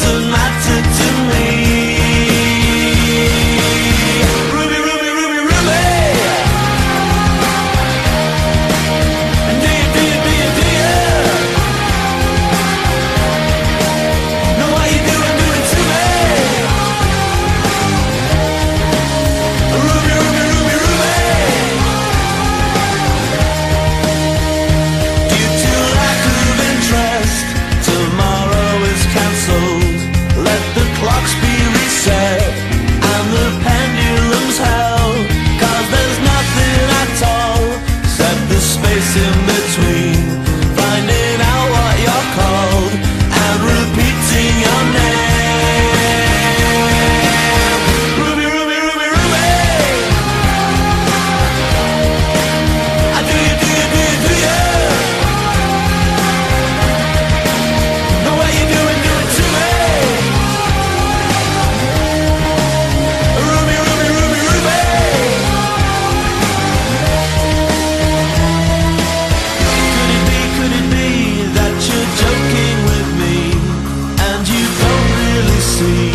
doesn't matter to me. Ruby, Ruby, Ruby, Ruby. And dear, dear, dear, dear. Know what you doing to me. Ruby, Ruby, Ruby, Ruby. Due to lack of interest, tomorrow is cancelled. Let the clocks be reset and the pendulums held, 'cause there's nothing at all except the space in between, finding out what you're called and repeating your name. See